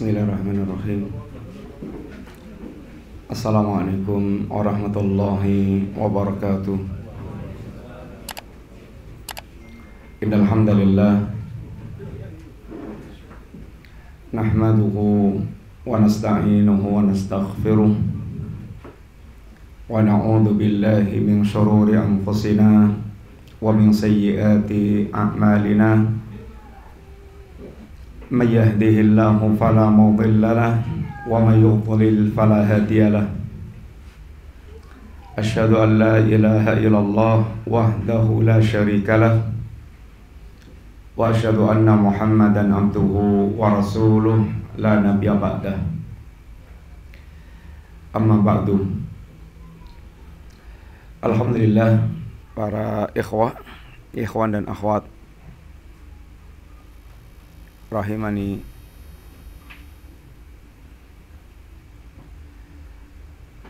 Bismillahirrahmanirrahim. Assalamualaikum warahmatullahi wabarakatuh. Innal hamdalillah nahmaduhu wa nasta'inuhu wa nastaghfiruh wa na'udzu billahi min shururi anfusina wa min sayyiati a'malina. من يهده الله فلا مضل له ومن يضلل فلا هادي له. أشهد أن لا إله إلا الله وحده لا شريك له وأشهد أن محمدا عبده ورسوله لا نبي بعده. أما بعد. Alhamdulillah, para ikhwan dan akhwat rahimani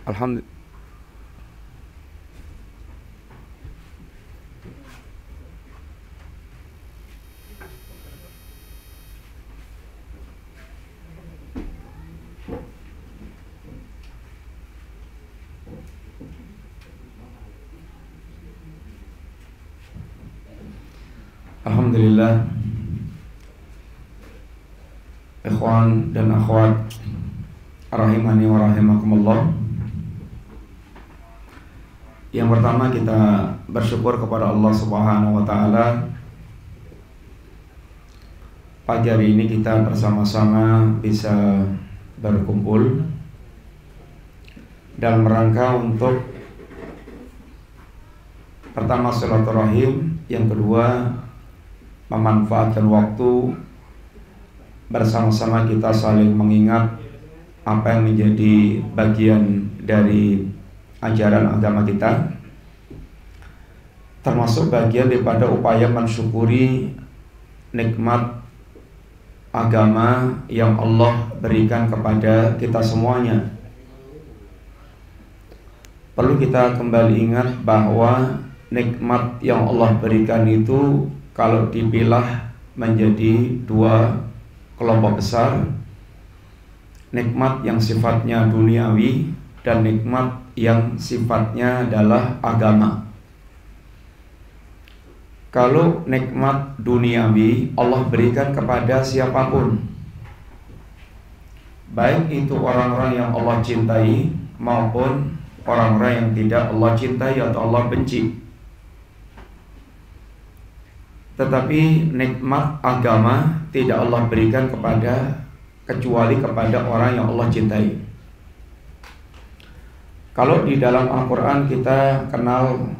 Alhamdulillah ikhwan dan akhwat rahimani wa rahimakumullah. Yang pertama, kita bersyukur kepada Allah Subhanahu wa taala. Pagi hari ini kita bersama-sama bisa berkumpul dalam rangka untuk pertama silaturahim, yang kedua memanfaatkan waktu bersama-sama kita saling mengingat apa yang menjadi bagian dari ajaran agama kita, termasuk bagian daripada upaya mensyukuri nikmat agama yang Allah berikan kepada kita semuanya. Perlu kita kembali ingat bahwa nikmat yang Allah berikan itu kalau dipilah menjadi dua kelompok besar, nikmat yang sifatnya duniawi dan nikmat yang sifatnya adalah agama. Kalau nikmat duniawi Allah berikan kepada siapapun, baik itu orang-orang yang Allah cintai maupun orang-orang yang tidak Allah cintai atau Allah benci. Tetapi nikmat agama tidak Allah berikan kecuali kepada orang yang Allah cintai. Kalau di dalam Al-Quran kita kenal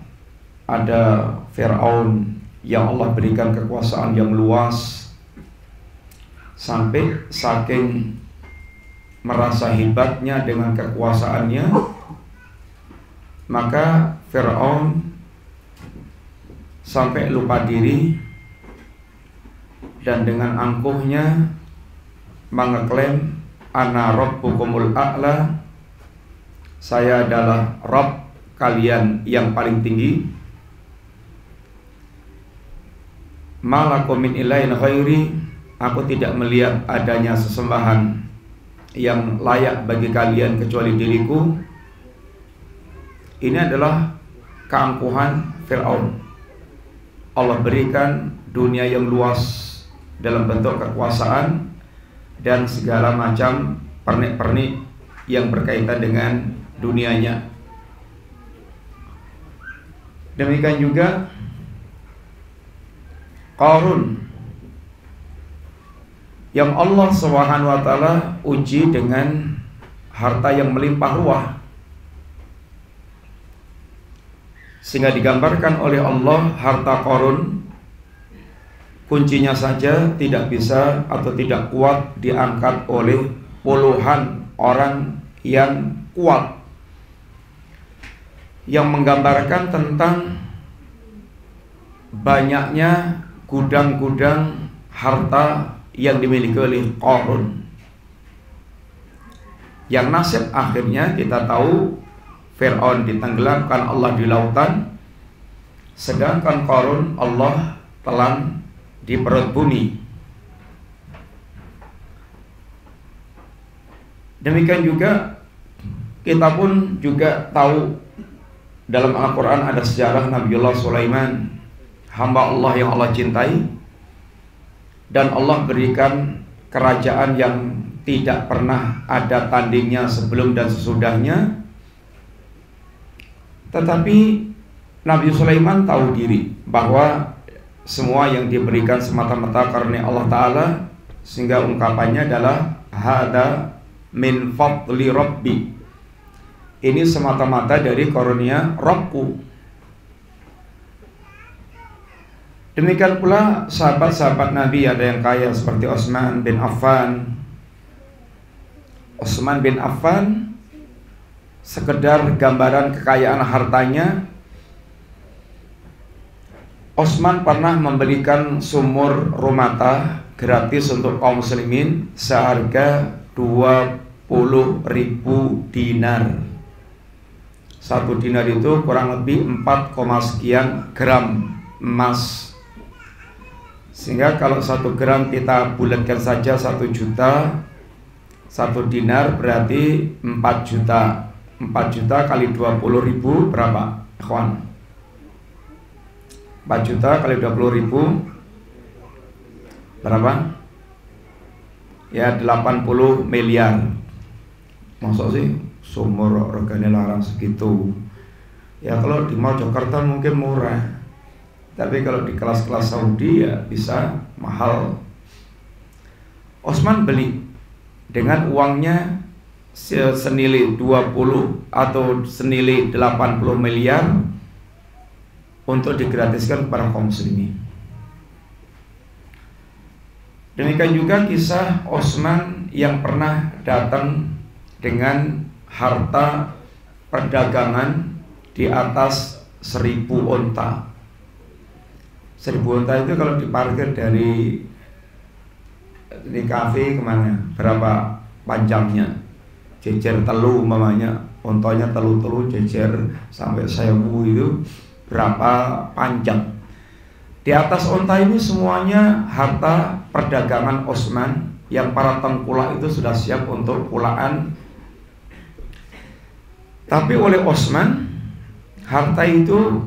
ada Fir'aun yang Allah berikan kekuasaan yang luas, sampai saking merasa hebatnya dengan kekuasaannya, maka Fir'aun sampai lupa diri dan dengan angkuhnya mengeklaim ana rabbukumul a'la, saya adalah Rabb kalian yang paling tinggi. Malakum min ilahin khairi, aku tidak melihat adanya sesembahan yang layak bagi kalian kecuali diriku. Ini adalah keangkuhan Fir'aun. Allah berikan dunia yang luas dalam bentuk kekuasaan dan segala macam pernik-pernik yang berkaitan dengan dunianya. Demikian juga Qarun yang Allah Subhanahu wa taala uji dengan harta yang melimpah ruah, sehingga digambarkan oleh Allah harta Qarun kuncinya saja tidak bisa atau tidak kuat diangkat oleh puluhan orang yang kuat, yang menggambarkan tentang banyaknya gudang-gudang harta yang dimiliki oleh Qarun, yang nasib akhirnya kita tahu Fir'aun ditenggelamkan Allah di lautan, sedangkan Qarun Allah telan di perut bumi. Demikian juga kita pun juga tahu dalam Al-Quran ada sejarah Nabiullah Sulaiman, hamba Allah yang Allah cintai, dan Allah berikan kerajaan yang tidak pernah ada tandingnya sebelum dan sesudahnya. Tetapi Nabi Sulaiman tahu diri bahwa semua yang diberikan semata-mata karena Allah Ta'ala, sehingga ungkapannya adalah hada min fadli rabbi, ini semata-mata dari karunia Rabbku. Demikian pula sahabat-sahabat Nabi, ada yang kaya seperti Utsman bin Affan. Utsman bin Affan, sekedar gambaran kekayaan hartanya, Utsman pernah membelikan sumur Rumata gratis untuk kaum muslimin seharga 20.000 dinar. Satu dinar itu kurang lebih 4, sekian gram emas. Sehingga kalau 1 gram kita bulatkan saja 1 juta, 1 dinar berarti 4 juta. 4 juta kali 20.000 berapa, ikhwan? 4 juta kali 20.000 berapa? Ya 80 miliar. Masa sih sumur organik larang segitu? Ya kalau di Mojokerto mungkin murah, tapi kalau di kelas-kelas Saudi ya bisa mahal. Utsman beli dengan uangnya senilai 20 atau senilai 80 miliar untuk digratiskan kepada kaum muslimin. Demikian juga kisah Utsman yang pernah datang dengan harta perdagangan di atas 1000 unta. 1000 unta itu kalau diparkir dari ini kafe kemana, berapa panjangnya, jejer telu mamanya, untanya telu-telu jejer sampai 1000 itu berapa panjang. Di atas unta ini semuanya harta perdagangan Utsman, yang para tengkulak itu sudah siap untuk pulaan. Tapi oleh Utsman harta itu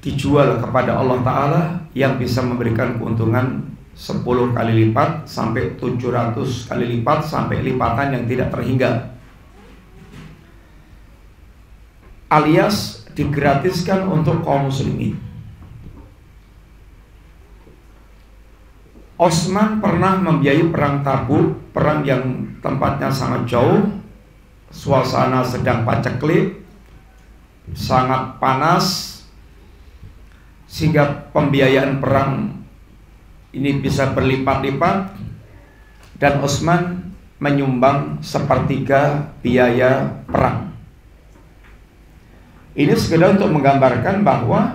dijual kepada Allah Ta'ala yang bisa memberikan keuntungan 10 kali lipat sampai 700 kali lipat, sampai lipatan yang tidak terhingga, alias digratiskan untuk kaum muslimin. Utsman pernah membiayai perang Tabuk, perang yang tempatnya sangat jauh, suasana sedang paceklik, sangat panas, sehingga pembiayaan perang ini bisa berlipat-lipat, dan Utsman menyumbang 1/3 biaya perang. Ini sekedar untuk menggambarkan bahwa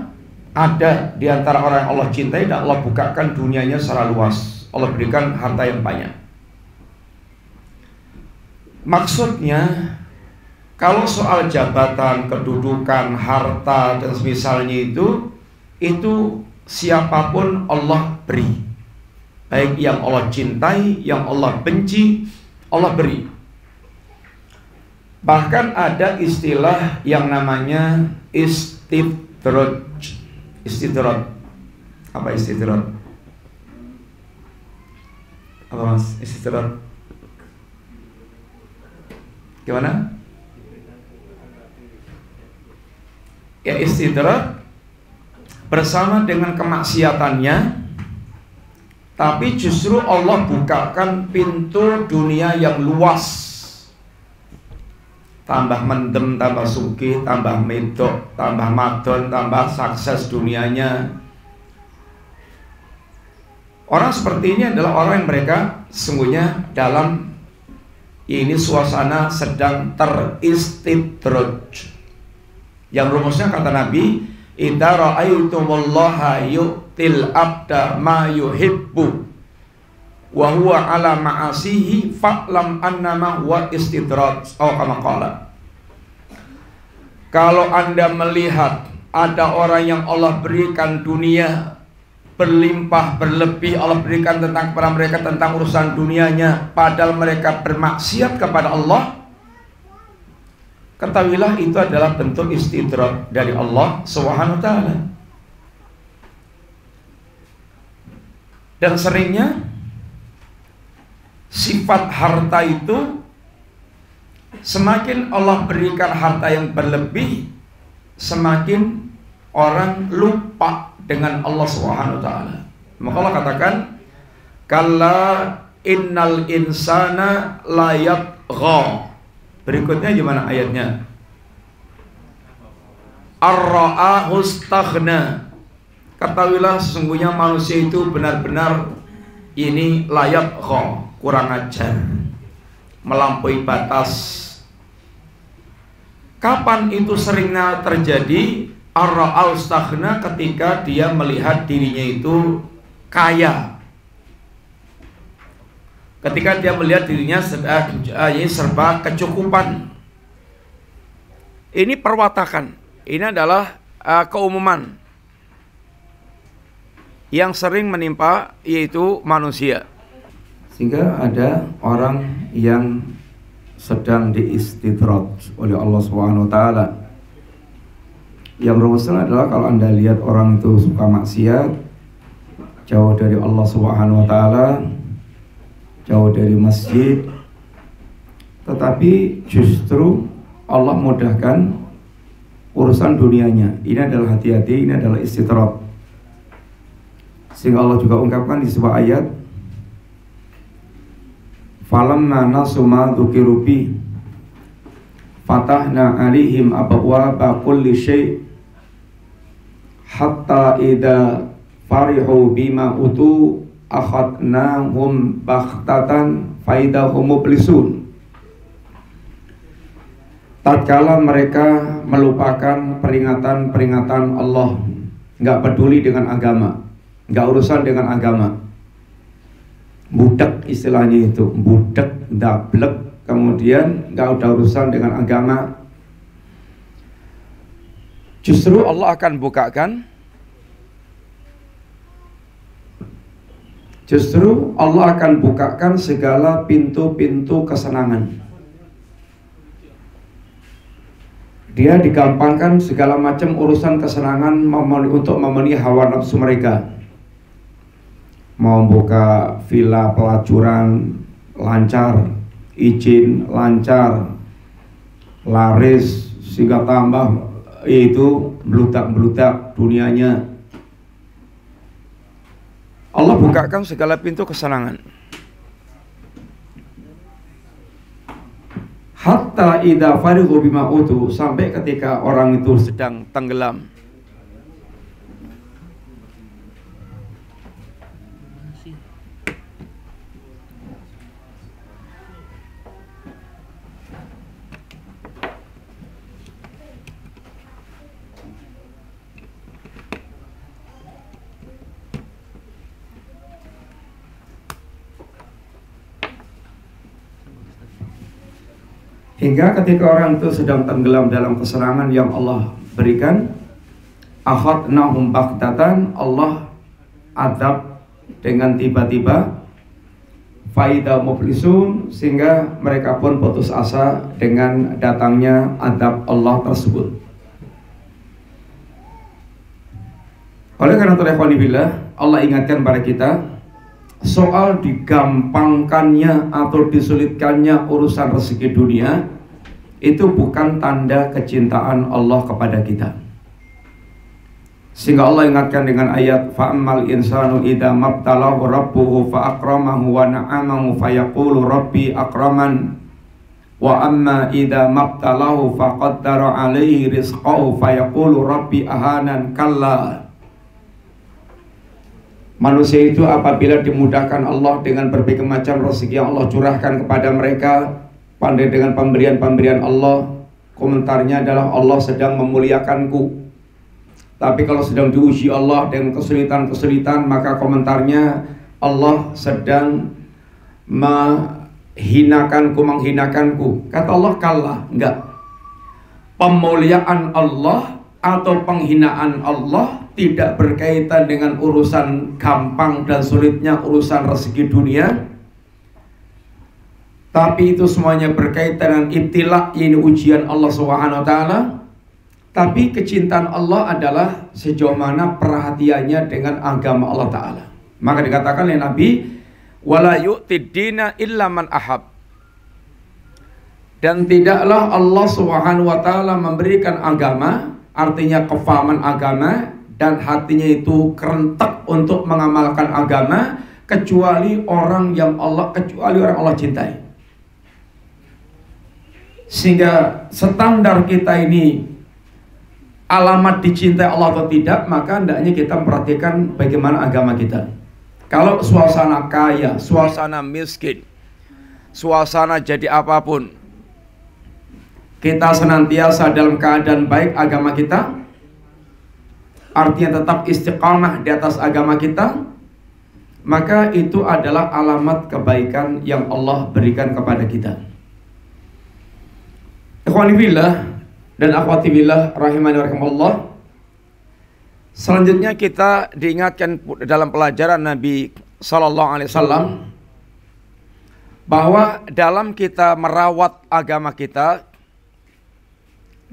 ada di antara orang yang Allah cintai dan Allah bukakan dunianya secara luas, Allah berikan harta yang banyak. Maksudnya, kalau soal jabatan, kedudukan, harta, dan semisalnya itu siapapun Allah beri, baik yang Allah cintai, yang Allah benci, Allah beri. Bahkan ada istilah yang namanya istidraj. Istidraj. Apa istidraj? Apa mas? Istidraj. Gimana? Ya, istidraj bersama dengan kemaksiatannya, tapi justru Allah bukakan pintu dunia yang luas. Tambah mendem, tambah sugih, tambah medok, tambah madon, tambah sukses dunianya. Orang seperti ini adalah orang yang mereka sesungguhnya dalam ini suasana sedang teristidraj. Yang rumusnya kata Nabi, idza ra'aitumullaha yu'til abda ma yuhibbu wa huwa ala ma'asihi fa'lam annama wa istidraj. Oh, kama qala. Kalau Anda melihat ada orang yang Allah berikan dunia berlimpah, berlebih Allah berikan tentang kepada mereka tentang urusan dunianya, padahal mereka bermaksiat kepada Allah. Ketahuilah itu adalah bentuk istidrak dari Allah Subhanahu wa ta'ala. Dan seringnya sifat harta itu, semakin Allah berikan harta yang berlebih, semakin orang lupa dengan Allah Subhanahu wa ta'ala. Maka Allah katakan, kalla innal insana layatgha. Berikutnya gimana ayatnya? Ar-ra'ahu istaghna. Ketahuilah sesungguhnya manusia itu benar-benar ini layatgha, kurang ajar, melampaui batas. Kapan itu seringnya terjadi? Ar-ra'al staghna, ketika dia melihat dirinya itu kaya, ketika dia melihat dirinya serba kecukupan. Ini perwatakan, ini adalah keumuman yang sering menimpa yaitu manusia. Sehingga ada orang yang sedang diistidrak oleh Allah Subhanahu wa ta'ala. Yang rumusnya adalah kalau Anda lihat orang itu suka maksiat, jauh dari Allah Subhanahu wa ta'ala, jauh dari masjid, tetapi justru Allah mudahkan urusan dunianya. Ini adalah hati-hati, ini adalah istidrak. Sehingga Allah juga ungkapkan di sebuah ayat, falamma nasu ma dzukiru bihi fatahna alaihim abwaaba kulli syai' hatta idza farihu bima utu akhadnahum baghtatan faidahum mublisun. Tatkala mereka melupakan peringatan-peringatan Allah, enggak peduli dengan agama, enggak urusan dengan agama, budak istilahnya itu, budak, dablek, kemudian gak ada urusan dengan agama, justru Allah akan bukakan, justru Allah akan bukakan segala pintu-pintu kesenangan. Dia digampangkan segala macam urusan kesenangan untuk memenuhi hawa nafsu mereka. Mau buka villa pelacuran lancar, izin lancar, laris, sehingga tambah itu meludak-meludak dunianya. Allah bukakan segala pintu kesenangan. Hatta idza farighu bima utu, sampai ketika orang itu sedang tenggelam. Hingga ketika orang itu sedang tenggelam dalam keserangan yang Allah berikan, akhadnahum baghtatan, Allah azab dengan tiba-tiba, faida muflisun, sehingga mereka pun putus asa dengan datangnya azab Allah tersebut. Oleh karena itu Allah ingatkan pada kita soal digampangkannya atau disulitkannya urusan rezeki dunia, itu bukan tanda kecintaan Allah kepada kita. Sehingga Allah ingatkan dengan ayat fa'amal insanu idza mabtalahu rabbuhu fa'akramahu wa na'amahu fayaqulu rabbi akraman wa amma idza mabtalahu faqaddara alaihi rizqahu fayaqulu rabbi ahanan. Kalla. Manusia itu apabila dimudahkan Allah dengan berbagai macam rezeki yang Allah curahkan kepada mereka, pandai dengan pemberian-pemberian Allah, komentarnya adalah Allah sedang memuliakanku. Tapi kalau sedang diuji Allah dengan kesulitan-kesulitan, maka komentarnya Allah sedang menghinakanku. Kata Allah, kalah, enggak. Pemuliaan Allah atau penghinaan Allah tidak berkaitan dengan urusan gampang dan sulitnya urusan rezeki dunia, tapi itu semuanya berkaitan dengan ibtila, yaitu ujian Allah SWT. Tapi kecintaan Allah adalah sejauh mana perhatiannya dengan agama Allah Ta'ala. Maka dikatakan oleh Nabi, wala yu'tid dina illa man ahab. Dan tidaklah Allah SWT memberikan agama, artinya kefahaman agama, dan hatinya itu kerentak untuk mengamalkan agama, kecuali orang Allah cintai. Sehingga standar kita ini, alamat dicintai Allah atau tidak, maka hendaknya kita memperhatikan bagaimana agama kita. Kalau suasana kaya, suasana miskin, suasana jadi apapun, kita senantiasa dalam keadaan baik agama kita, artinya tetap istiqamah di atas agama kita, maka itu adalah alamat kebaikan yang Allah berikan kepada kita. Ikhwani fillah dan akhwati billah rahimani wa rahimallah. Selanjutnya kita diingatkan dalam pelajaran Nabi sallallahu alaihi wasallam bahwa dalam kita merawat agama kita,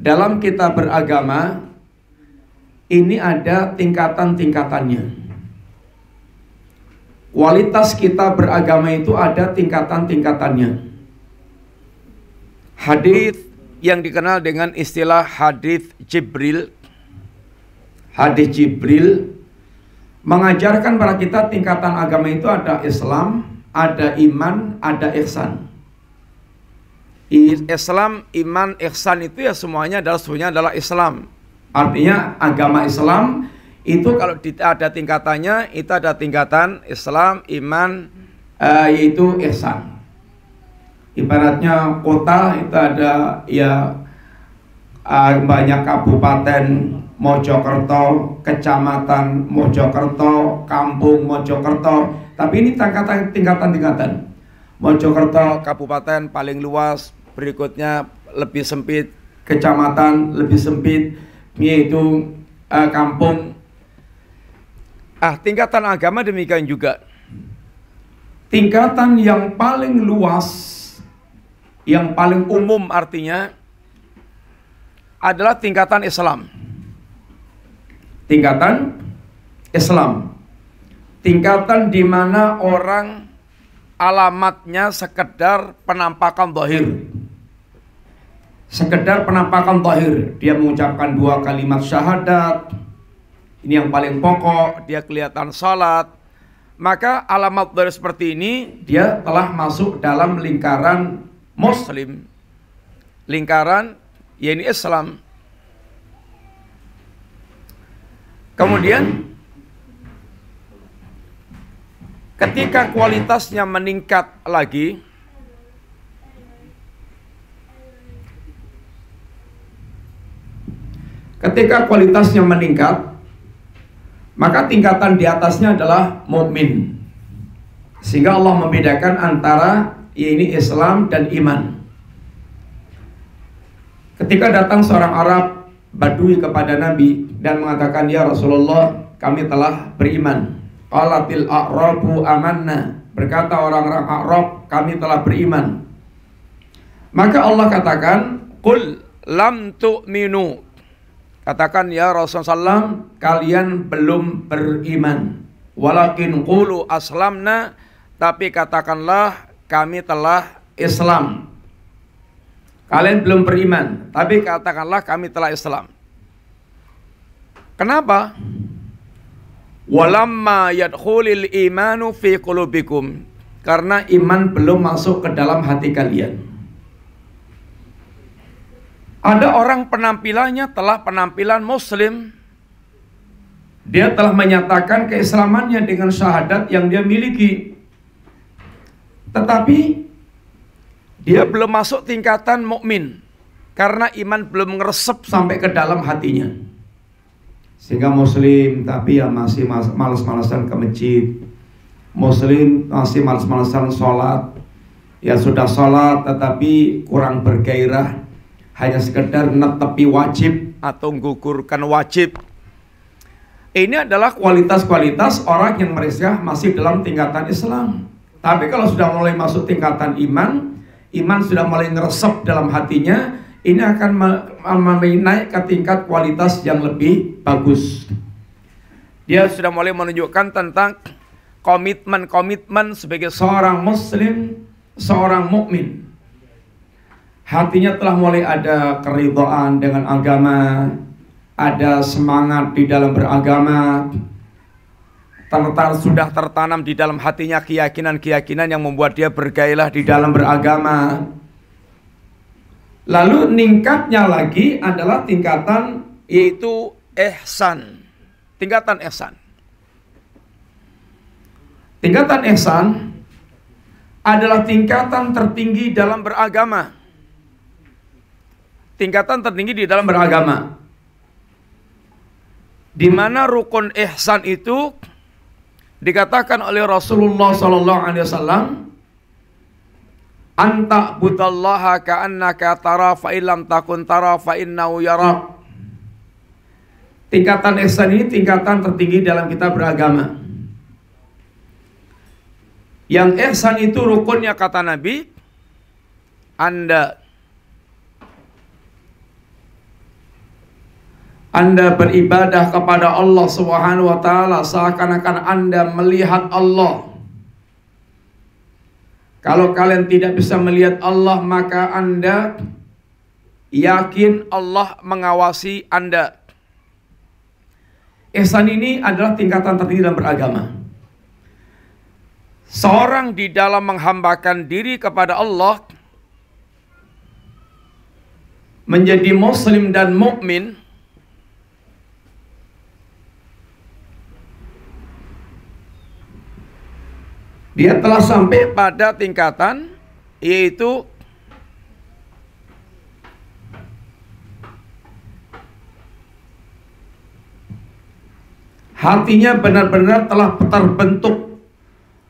dalam kita beragama ini ada tingkatan-tingkatannya. Kualitas kita beragama itu ada tingkatan-tingkatannya. Hadis yang dikenal dengan istilah hadis Jibril mengajarkan kepada kita tingkatan agama itu ada Islam, ada iman, ada ihsan. Islam, iman, ihsan itu ya semuanya adalah Islam. Artinya agama Islam itu kalau ada tingkatannya, itu ada tingkatan Islam, iman, yaitu ihsan. Ibaratnya kota itu ada ya banyak kabupaten Mojokerto, kecamatan Mojokerto, kampung Mojokerto. Tapi ini tingkatan-tingkatan. Mojokerto kabupaten paling luas, berikutnya lebih sempit, kecamatan lebih sempit, yaitu kampung. Tingkatan agama demikian juga. Tingkatan yang paling luas, yang paling umum artinya adalah tingkatan Islam. Tingkatan Islam, tingkatan di mana orang alamatnya sekedar penampakan zahir. Sekedar penampakan zahir, dia mengucapkan dua kalimat syahadat. Ini yang paling pokok, dia kelihatan salat. Maka alamat zahir seperti ini dia telah masuk dalam lingkaran Muslim, lingkaran yaitu Islam. Kemudian ketika kualitasnya meningkat lagi, maka tingkatan di atasnya adalah mukmin. Sehingga Allah membedakan antara ini Islam dan iman. Ketika datang seorang Arab Badui kepada Nabi dan mengatakan, ya Rasulullah, kami telah beriman. Qalatil a'rabu amanna, berkata orang-orang Arab, kami telah beriman. Maka Allah katakan, qul lam tu'minu, katakan ya Rasulullah, kalian belum beriman. Walakin qulu aslamna, tapi katakanlah kami telah Islam. Kalian belum beriman, tapi katakanlah kami telah Islam. Kenapa? Walamma yadkhulil imanu fi qulubikum, karena iman belum masuk ke dalam hati kalian. Ada orang penampilannya telah penampilan Muslim, dia telah menyatakan keislamannya dengan syahadat yang dia miliki, tetapi dia belum masuk tingkatan mukmin karena iman belum ngeresep sampai ke dalam hatinya. Sehingga Muslim tapi ya masih malas-malasan ke masjid, Muslim masih malas-malasan sholat, ya sudah sholat tetapi kurang bergairah, hanya sekedar netepi wajib atau menggugurkan wajib. Ini adalah kualitas-kualitas orang yang mereka masih dalam tingkatan Islam. Tapi kalau sudah mulai masuk tingkatan iman, iman sudah mulai ngeresep dalam hatinya, ini akan naik ke tingkat kualitas yang lebih bagus. Dia sudah mulai menunjukkan tentang komitmen-komitmen sebagai seorang muslim, seorang mukmin. Hatinya telah mulai ada keridhaan dengan agama, ada semangat di dalam beragama, sudah tertanam di dalam hatinya keyakinan-keyakinan yang membuat dia bergailah di dalam beragama. Lalu tingkatnya lagi adalah tingkatan yaitu ihsan. Tingkatan ihsan. Tingkatan ihsan adalah tingkatan tertinggi dalam beragama. Tingkatan tertinggi di dalam beragama, di mana rukun ihsan itu dikatakan oleh Rasulullah sallallahu alaihi wasallam, anta butallaha ka'annaka tara fa illam takun tara fa innahu yara. Tingkatan ihsan ini tingkatan tertinggi dalam kita beragama. Yang ihsan itu rukunnya kata Nabi, Anda beribadah kepada Allah Subhanahu wa taala seakan-akan Anda melihat Allah. Kalau kalian tidak bisa melihat Allah, maka Anda yakin Allah mengawasi Anda. Ihsan ini adalah tingkatan tertinggi dalam beragama. Seorang di dalam menghambakan diri kepada Allah, menjadi muslim dan mukmin, dia telah sampai pada tingkatan yaitu hatinya benar-benar telah terbentuk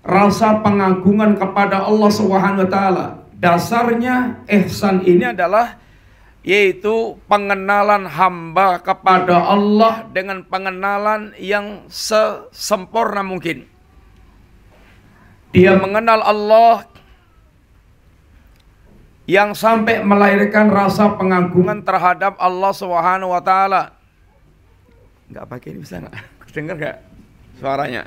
rasa pengagungan kepada Allah Subhanahu wa taala. Dasarnya ihsan ini adalah yaitu pengenalan hamba kepada Allah dengan pengenalan yang sesempurna mungkin. Dia mengenal Allah yang sampai melahirkan rasa pengagungan terhadap Allah Subhanahu wa taala. Enggak pakai ini bisa enggak? Dengar enggak suaranya?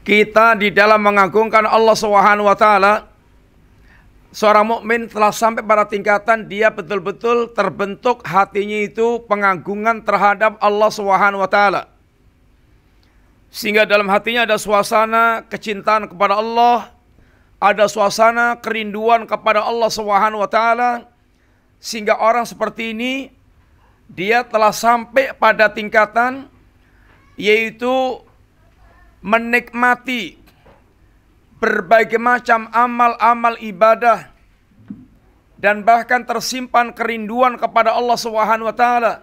Kita di dalam mengagungkan Allah Subhanahu wa taala, seorang mukmin telah sampai pada tingkatan dia betul-betul terbentuk hatinya itu pengagungan terhadap Allah Subhanahu wa taala. Sehingga dalam hatinya ada suasana kecintaan kepada Allah, ada suasana kerinduan kepada Allah Subhanahu wa taala. Sehingga orang seperti ini dia telah sampai pada tingkatan yaitu menikmati berbagai macam amal-amal ibadah dan bahkan tersimpan kerinduan kepada Allah Subhanahu wa taala.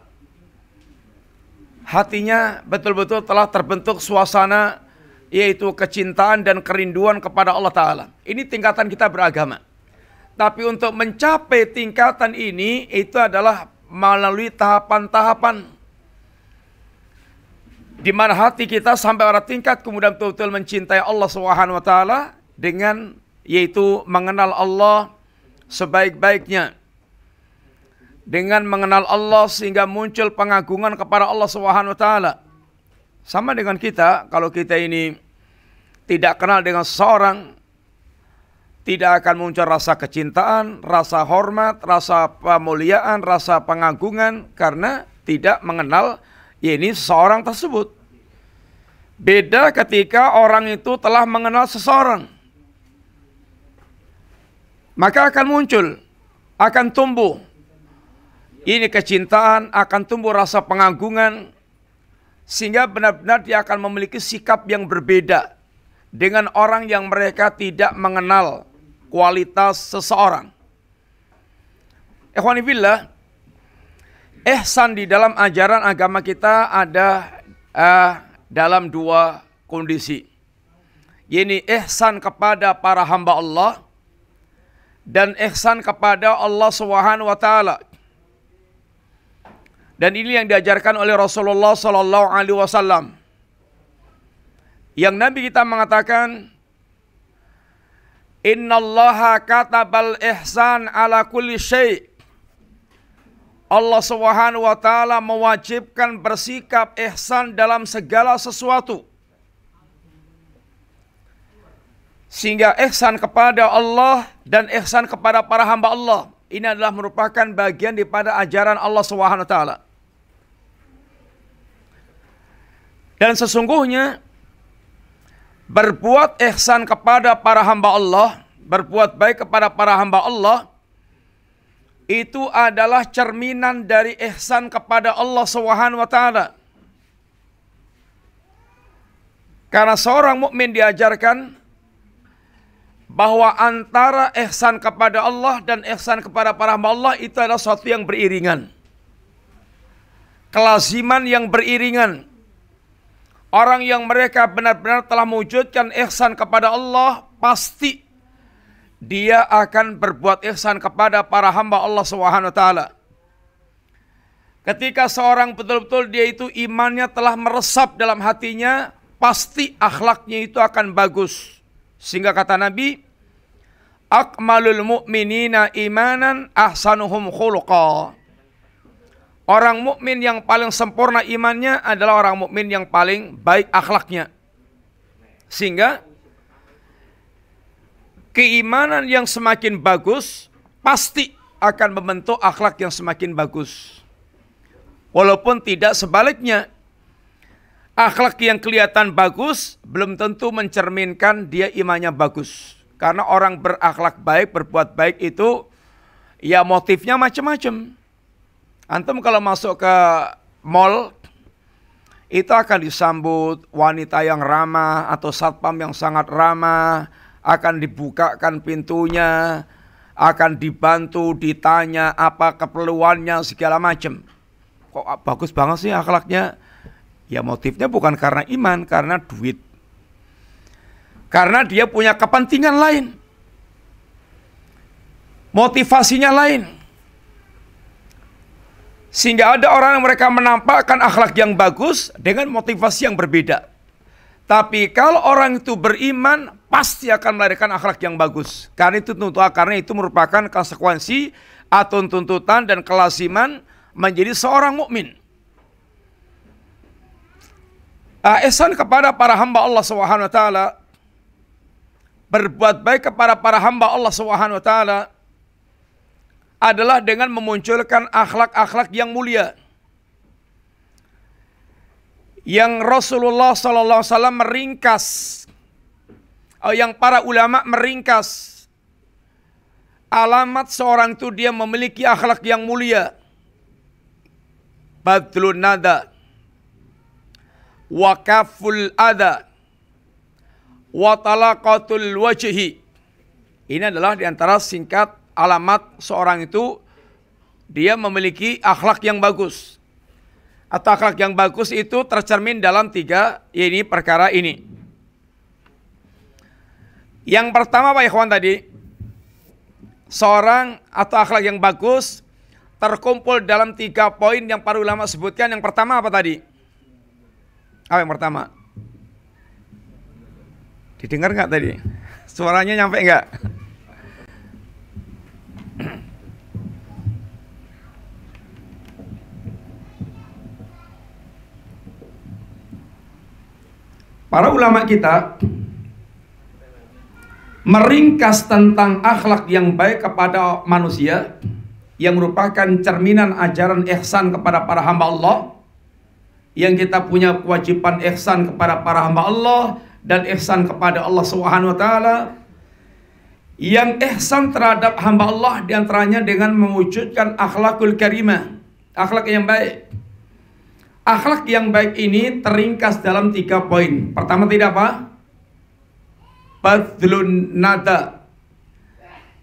Hatinya betul-betul telah terbentuk suasana yaitu kecintaan dan kerinduan kepada Allah Ta'ala. Ini tingkatan kita beragama. Tapi untuk mencapai tingkatan ini itu adalah melalui tahapan-tahapan, di mana hati kita sampai pada tingkat kemudian betul-betul mencintai Allah Subhanahu wa taala dengan yaitu mengenal Allah sebaik-baiknya. Dengan mengenal Allah sehingga muncul pengagungan kepada Allah Subhanahu wa taala. Sama dengan kita, kalau kita ini tidak kenal dengan seorang, tidak akan muncul rasa kecintaan, rasa hormat, rasa pemuliaan, rasa pengagungan, karena tidak mengenal ini seorang tersebut. Beda ketika orang itu telah mengenal seseorang, maka akan muncul, akan tumbuh ini kecintaan, akan tumbuh rasa pengagungan, sehingga benar-benar dia akan memiliki sikap yang berbeda dengan orang yang mereka tidak mengenal kualitas seseorang. Ikhwani fillah, ihsan di dalam ajaran agama kita ada dalam dua kondisi. Ini ihsan kepada para hamba Allah dan ihsan kepada Allah Subhanahu wa taala. Dan ini yang diajarkan oleh Rasulullah Sallallahu Alaihi Wasallam. Yang Nabi kita mengatakan, Innallaha katabal ihsan ala kulli syai'. Allah Subhanahu wa taala mewajibkan bersikap ihsan dalam segala sesuatu. Sehingga ihsan kepada Allah dan ihsan kepada para hamba Allah ini adalah merupakan bagian daripada ajaran Allah Subhanahu wa taala. Dan sesungguhnya berbuat ihsan kepada para hamba Allah, berbuat baik kepada para hamba Allah, itu adalah cerminan dari ihsan kepada Allah Subhanahu wa taala. Karena seorang mukmin diajarkan bahwa antara ihsan kepada Allah dan ihsan kepada para hamba Allah itu adalah sesuatu yang beriringan. Kelaziman yang beriringan. Orang yang mereka benar-benar telah mewujudkan ihsan kepada Allah, pasti dia akan berbuat ihsan kepada para hamba Allah Subhanahu wa taala. Ketika seorang betul-betul dia itu imannya telah meresap dalam hatinya, pasti akhlaknya itu akan bagus. Sehingga kata Nabi, Akmalul mu'minina imanan ahsanuhum khuluqa. Orang mukmin yang paling sempurna imannya adalah orang mukmin yang paling baik akhlaknya. Sehingga keimanan yang semakin bagus pasti akan membentuk akhlak yang semakin bagus. Walaupun tidak sebaliknya. Akhlak yang kelihatan bagus belum tentu mencerminkan dia imannya bagus. Karena orang berakhlak baik, berbuat baik itu ya motifnya macam-macam. Antum kalau masuk ke mall, itu akan disambut wanita yang ramah atau satpam yang sangat ramah, akan dibukakan pintunya, akan dibantu, ditanya apa keperluannya, segala macam. Kok bagus banget sih akhlaknya? Ya motifnya bukan karena iman, karena duit. Karena dia punya kepentingan lain. Motivasinya lain. Sehingga ada orang yang mereka menampakkan akhlak yang bagus dengan motivasi yang berbeda. Tapi kalau orang itu beriman, pasti akan melahirkan akhlak yang bagus. Karena itu merupakan konsekuensi atau tuntutan dan kelaziman menjadi seorang mukmin. Ihsan kepada para hamba Allah Subhanahu wa taala, berbuat baik kepada para hamba Allah Subhanahu wa taala adalah dengan memunculkan akhlak-akhlak yang mulia. Yang Rasulullah SAW meringkas, yang para ulama meringkas, alamat seorang itu dia memiliki akhlak yang mulia. Badlun nada, wa kaful adha, wa talaqatul wajhi. Ini adalah diantara singkat alamat seorang itu dia memiliki akhlak yang bagus. Atau akhlak yang bagus itu tercermin dalam tiga ini perkara ini. Yang pertama Pak Ikhwan tadi, seorang atau akhlak yang bagus terkumpul dalam tiga poin yang para ulama sebutkan. Yang pertama apa tadi? Apa yang pertama? Didengar nggak tadi? Suaranya nyampe nggak? Para ulama kita meringkas tentang akhlak yang baik kepada manusia yang merupakan cerminan ajaran ihsan kepada para hamba Allah, yang kita punya kewajiban ihsan kepada para hamba Allah dan ihsan kepada Allah Subhanahu wa taala. Yang ihsan terhadap hamba Allah diantaranya dengan mewujudkan akhlakul karimah, akhlak yang baik. Akhlak yang baik ini teringkas dalam tiga poin. Pertama tidak apa? Badlun nada.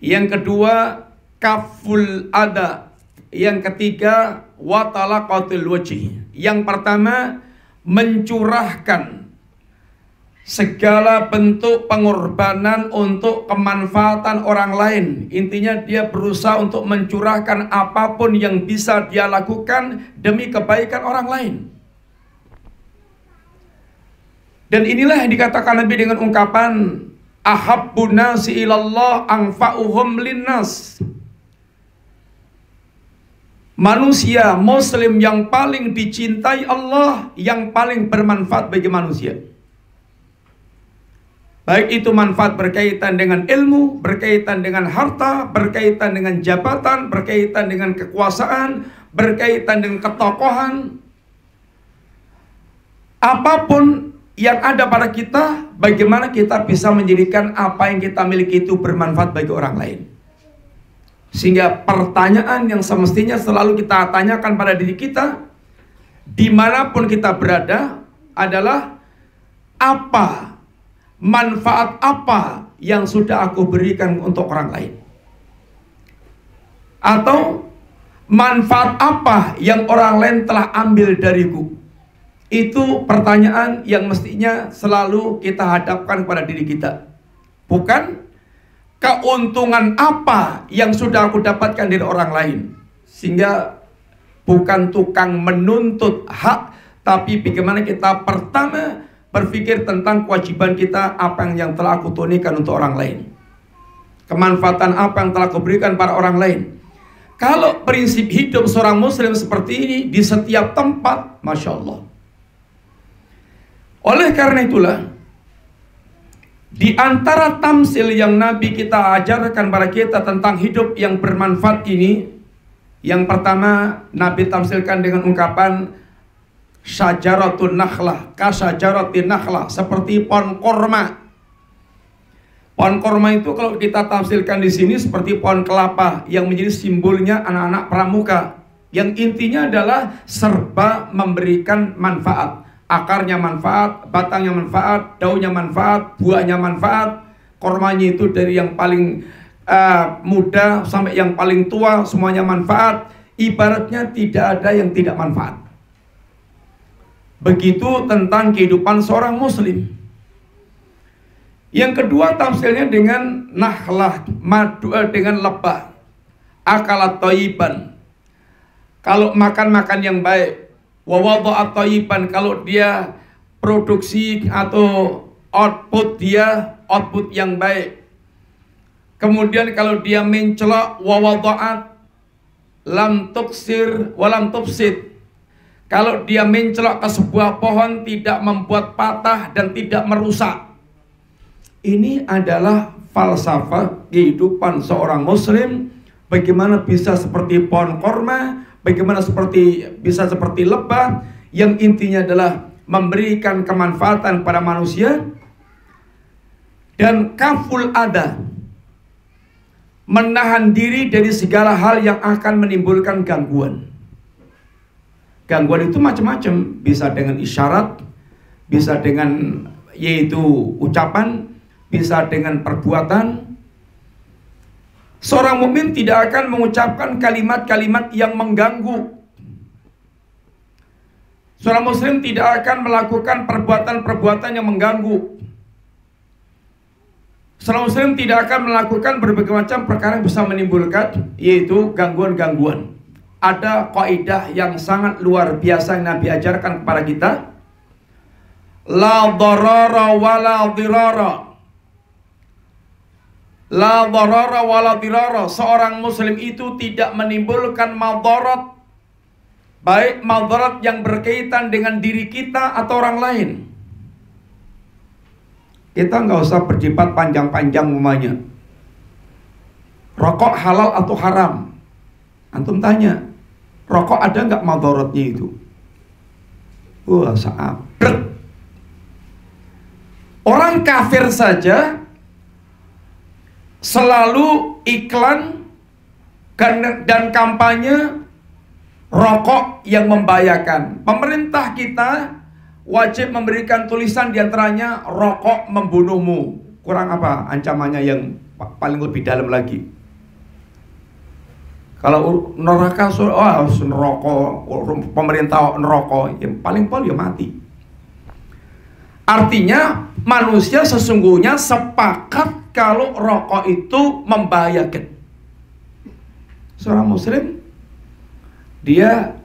Yang kedua, kaful adha. Yang ketiga, watalaqatul wajih. Yang pertama, mencurahkan segala bentuk pengorbanan untuk kemanfaatan orang lain. Intinya dia berusaha untuk mencurahkan apapun yang bisa dia lakukan demi kebaikan orang lain. Dan inilah yang dikatakan Nabi dengan ungkapan ahabbun nasi ilallah anfa'uhum linnas. Manusia muslim yang paling dicintai Allah, yang paling bermanfaat bagi manusia. Baik itu manfaat berkaitan dengan ilmu, berkaitan dengan harta, berkaitan dengan jabatan, berkaitan dengan kekuasaan, berkaitan dengan ketokohan. Apapun yang ada pada kita, bagaimana kita bisa menjadikan apa yang kita miliki itu bermanfaat bagi orang lain. Sehingga pertanyaan yang semestinya selalu kita tanyakan pada diri kita, dimanapun kita berada, adalah apa? Manfaat apa yang sudah aku berikan untuk orang lain? Atau manfaat apa yang orang lain telah ambil dariku? Itu pertanyaan yang mestinya selalu kita hadapkan kepada diri kita. Bukan keuntungan apa yang sudah aku dapatkan dari orang lain. Sehingga bukan tukang menuntut hak, tapi bagaimana kita pertama berpikir tentang kewajiban kita, apa yang telah aku tunaikan untuk orang lain. Kemanfaatan apa yang telah aku berikan pada orang lain. Kalau prinsip hidup seorang muslim seperti ini di setiap tempat, Masya Allah. Oleh karena itulah, di antara tamsil yang Nabi kita ajarkan pada kita tentang hidup yang bermanfaat ini, yang pertama Nabi tamsilkan dengan ungkapan syajaratun nakhlah kasajaratin nakhlah, seperti pohon korma. Pohon korma itu kalau kita tafsirkan di sini seperti pohon kelapa yang menjadi simbolnya anak-anak pramuka, yang intinya adalah serba memberikan manfaat. Akarnya manfaat, batangnya manfaat, daunnya manfaat, buahnya manfaat. Kormanya itu dari yang paling muda sampai yang paling tua, semuanya manfaat. Ibaratnya tidak ada yang tidak manfaat. Begitu tentang kehidupan seorang muslim. Yang kedua tafsirnya dengan nakhlah, madu dengan lebah. Akalat thayyiban, kalau makan yang baik. Wa wada'at thayyiban, kalau dia produksi atau output yang baik. Kemudian kalau dia mencelak, wa wada'at lam tuksir wa lam tufsid, kalau dia mencelok ke sebuah pohon, tidak membuat patah dan tidak merusak. Ini adalah falsafah kehidupan seorang muslim. Bagaimana bisa seperti pohon korma, bagaimana bisa seperti lebah, yang intinya adalah memberikan kemanfaatan pada manusia. Dan kaful adha, menahan diri dari segala hal yang akan menimbulkan gangguan. Gangguan itu macam-macam, bisa dengan isyarat, bisa dengan yaitu ucapan, bisa dengan perbuatan. Seorang mukmin tidak akan mengucapkan kalimat-kalimat yang mengganggu. Seorang muslim tidak akan melakukan perbuatan-perbuatan yang mengganggu. Seorang muslim tidak akan melakukan berbagai macam perkara yang bisa menimbulkan yaitu gangguan-gangguan. Ada kaidah yang sangat luar biasa yang Nabi ajarkan kepada kita. La dharara wa la dirara. La dharara wa la dirara. Seorang muslim itu tidak menimbulkan madharat, baik madharat yang berkaitan dengan diri kita atau orang lain. Kita nggak usah berdebat panjang-panjang umumnya. Rokok halal atau haram? Antum tanya, rokok ada nggak madharatnya itu? Wah, sabrek. Orang kafir saja selalu iklan dan kampanye rokok yang membahayakan. Pemerintah kita wajib memberikan tulisan diantaranya rokok membunuhmu. Kurang apa ancamannya yang paling lebih dalam lagi? Kalau neraka, neroko, pemerintah neroko, yang paling ya mati. Artinya manusia sesungguhnya sepakat kalau rokok itu membahayakan. Seorang muslim, dia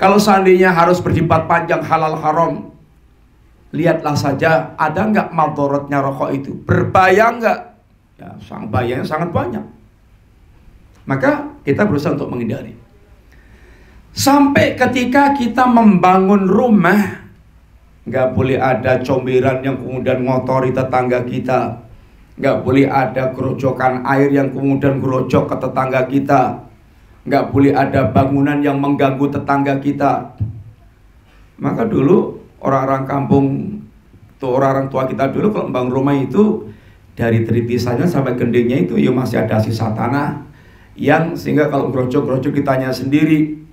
kalau seandainya harus berdebat panjang halal haram, lihatlah saja ada nggak madorotnya rokok itu, berbahaya nggak? Ya, bahayanya sangat banyak. Maka kita berusaha untuk menghindari. Sampai ketika kita membangun rumah, nggak boleh ada comberan yang kemudian ngotori tetangga kita, nggak boleh ada gerojokan air yang kemudian gerojok ke tetangga kita, nggak boleh ada bangunan yang mengganggu tetangga kita. Maka dulu orang-orang kampung atau orang-orang tua kita dulu kalau membangun rumah itu dari tritisannya sampai gendengnya itu ya masih ada sisa tanah, yang sehingga kalau gerojok-gerojok kitanya sendiri.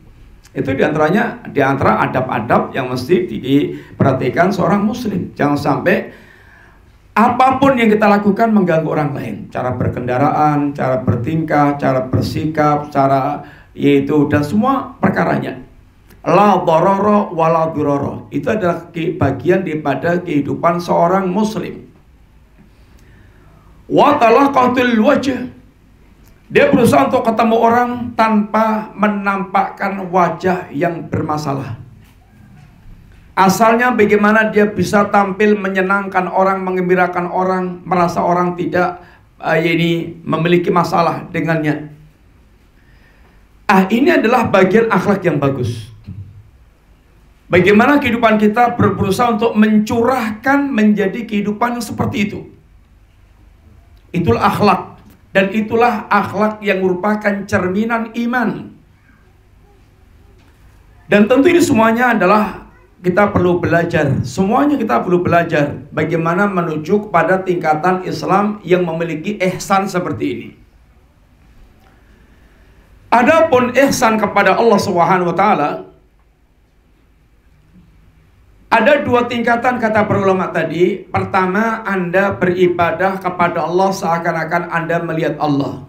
Itu diantaranya diantara adab-adab yang mesti diperhatikan seorang muslim. Jangan sampai apapun yang kita lakukan mengganggu orang lain. Cara berkendaraan, cara bertingkah, cara bersikap, cara yaitu dan semua perkaranya. La dororo wala duroro. Itu adalah bagian daripada kehidupan seorang muslim. Wa talaqatul wajh. Dia berusaha untuk ketemu orang tanpa menampakkan wajah yang bermasalah. Asalnya bagaimana dia bisa tampil menyenangkan orang, menggembirakan orang, merasa orang tidak memiliki masalah dengannya. Ah, ini adalah bagian akhlak yang bagus. Bagaimana kehidupan kita berusaha untuk mencurahkan menjadi kehidupan yang seperti itu. Itulah akhlak. Dan itulah akhlak yang merupakan cerminan iman. Dan tentu ini semuanya adalah kita perlu belajar. Semuanya kita perlu belajar. Bagaimana menuju kepada tingkatan Islam yang memiliki ihsan seperti ini. Adapun ihsan kepada Allah SWT, ada dua tingkatan kata para ulama tadi. Pertama, Anda beribadah kepada Allah seakan-akan Anda melihat Allah.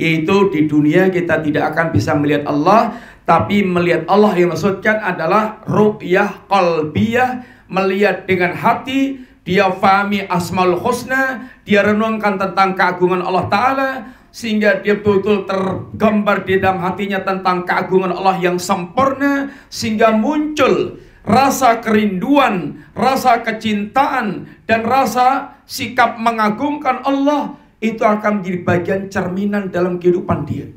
Yaitu di dunia kita tidak akan bisa melihat Allah, tapi melihat Allah yang maksudkan adalah ru'yah qalbiyah, melihat dengan hati, dia fahami asmaul husna, dia renungkan tentang keagungan Allah Ta'ala, sehingga dia betul-betul tergambar di dalam hatinya tentang keagungan Allah yang sempurna, sehingga muncul rasa kerinduan, rasa kecintaan, dan rasa sikap mengagungkan Allah. Itu akan menjadi bagian cerminan dalam kehidupan dia.